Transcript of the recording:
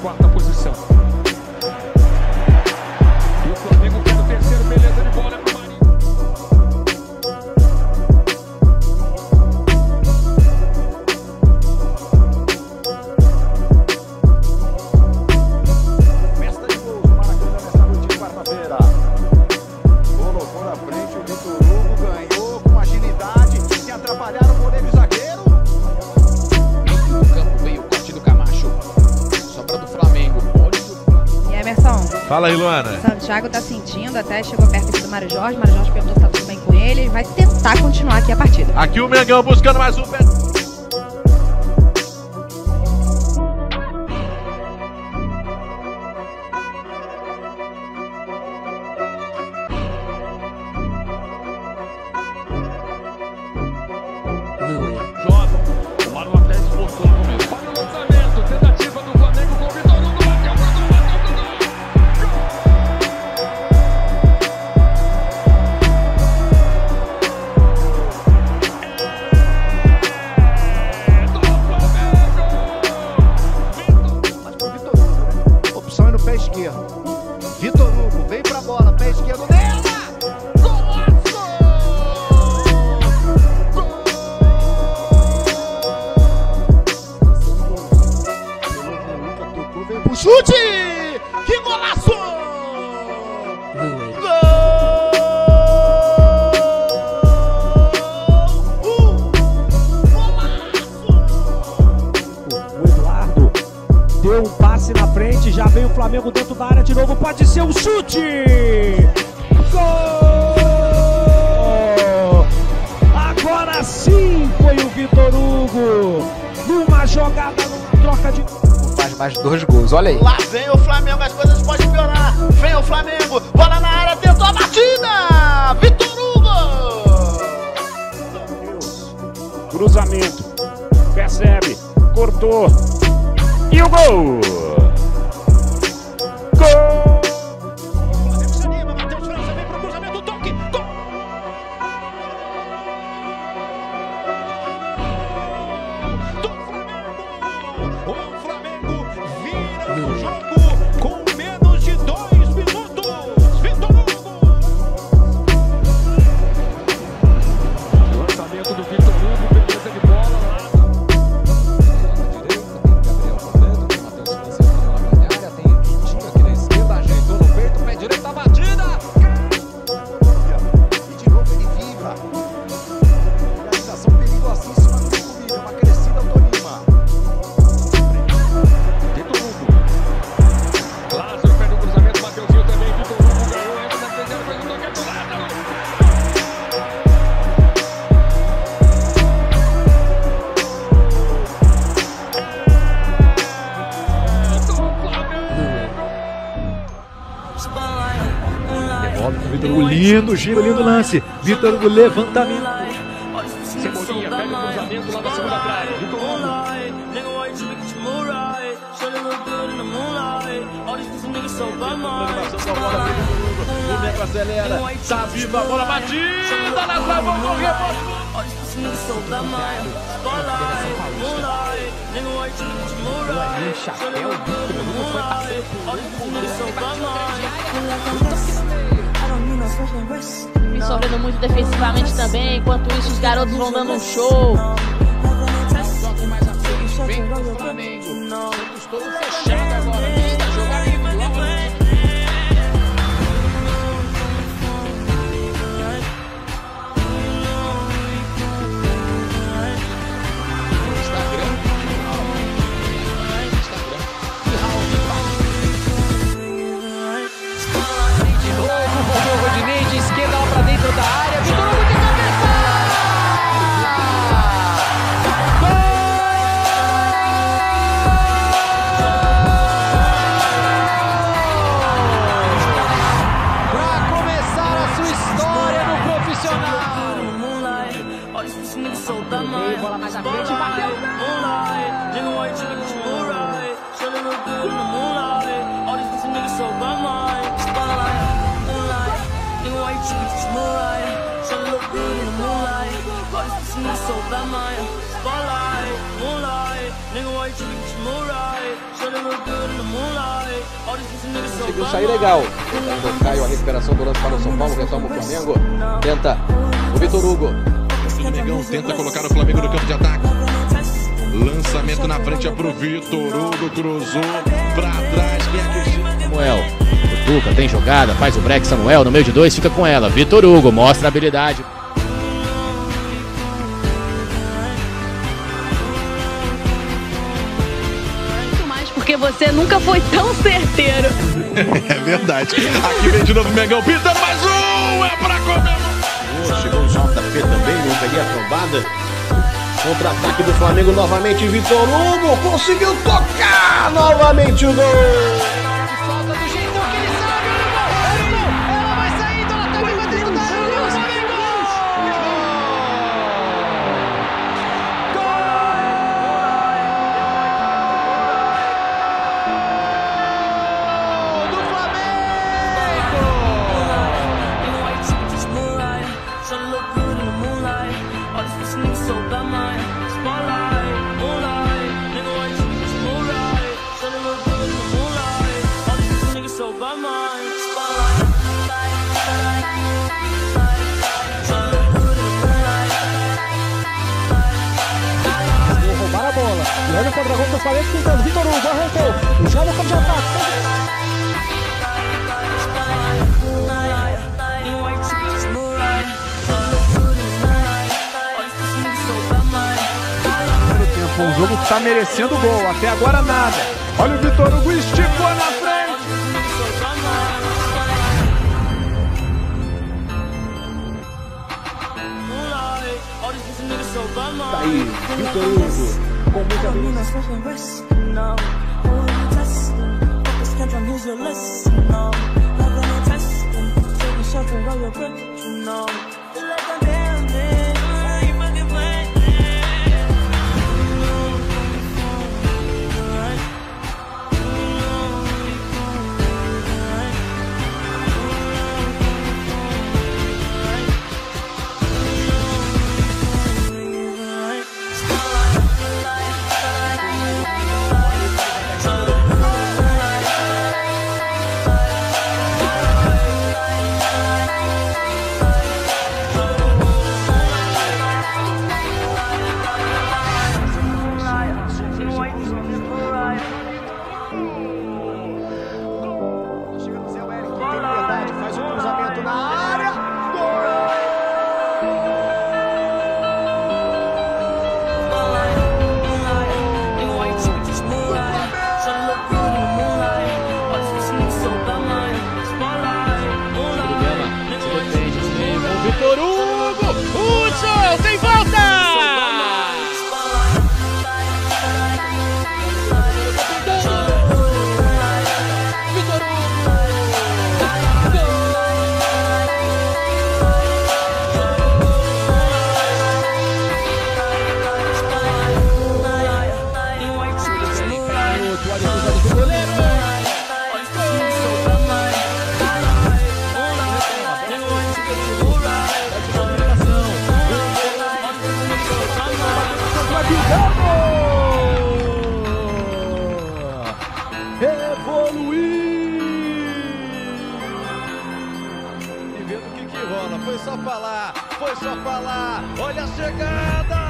quarta posição. E o Flamengo pelo terceiro, beleza de bola pro Marinho. Festa de gols do Maracanã nesta noite de quarta-feira. Colocou na frente o Victor Hugo, ganhou com agilidade, se atrapalharam o goleiro e o zagueiro. Fala aí, Luana. Santiago tá sentindo, até chegou perto aqui do Mário Jorge. Mário Jorge perguntou se tá tudo bem com ele. Ele vai tentar continuar aqui a partida. Aqui o Megão buscando mais um pé. Joga lá no Atlético Portugal. Olha o lançamento, tentativa do Flamengo com o Vitor. Vitor Hugo vem pra bola, pé esquerdo nela! Golaço! Gol! Nunca tocou, veio pro chute! Que golaço! Gol! Golaço! O Eduardo deu um passe na frente, já veio o Flamengo dentro da área de novo, pode ser um chute! Gol! Agora sim foi o Vitor Hugo, numa jogada, numa troca de... Faz mais dois gols, olha aí. Lá vem o Flamengo, as coisas podem piorar, vem o Flamengo, bola na área, tentou a batida! Vitor Hugo! Cruzamento, percebe, cortou, e o gol! Gol! O Flamengo se anima, bateu de França, vem pro cruzamento do Tuca! Gol! Do Flamengo! O Flamengo vira o jogo com menos de 2 minutos! Vitor Hugo! Lançamento do Vitor Hugo, beleza de bola lá! Vitor Hugo, lindo giro, lindo lance. Vitor Hugo, levantamento. Cebolinha pega o cruzamento lá da segunda trave. Vitor Hugo. O Negro acelera. Tá vivo a bola batida na trave. Vamos rebote. Chapéu, Vitor Hugo foi passando. Me sofrendo muito defensivamente também. Enquanto isso, os garotos vão dando um show. Vem pro Flamengo. Santos todo fechado agora. Precisa jogar em bola mais à frente, bateu. boys, and that's all that mine. Spotlight, moonlight, nigga, why you tripping? It's moonlight. Should it look good in the moonlight? All these things, niggas, so conseguiu sair legal. O Caio, a recuperação do lance para o São Paulo, retoma o Flamengo. Tenta o Victor Hugo. O Megão tenta colocar o Flamengo no campo de ataque. Lançamento na frente é pro Vitor Hugo, cruzou pra trás. Samuel, o Tuca tem jogada, faz o break. Samuel no meio de dois, fica com ela. Vitor Hugo mostra a habilidade. Muito mais porque você nunca foi tão certeiro. É verdade. Aqui vem de novo o Megão, pinta mais um, é pra comer. Chegou o JP também, não peguei a trombada. Contra-ataque do Flamengo novamente, Vitor Hugo conseguiu tocar novamente o gol. Falta do jeito que ele sabe, ela vai sair do ataque do Flamengo. Gol do Flamengo. Luana contra a roupa dos Flamengo, pintando, Vitor Hugo, arrancou, já no campo de ataque. Um jogo que tá merecendo gol, até agora nada. Olha o Vitor Hugo, esticou na frente. Tá aí, Vitor Hugo. Com muita luz. Foi só falar, olha a chegada!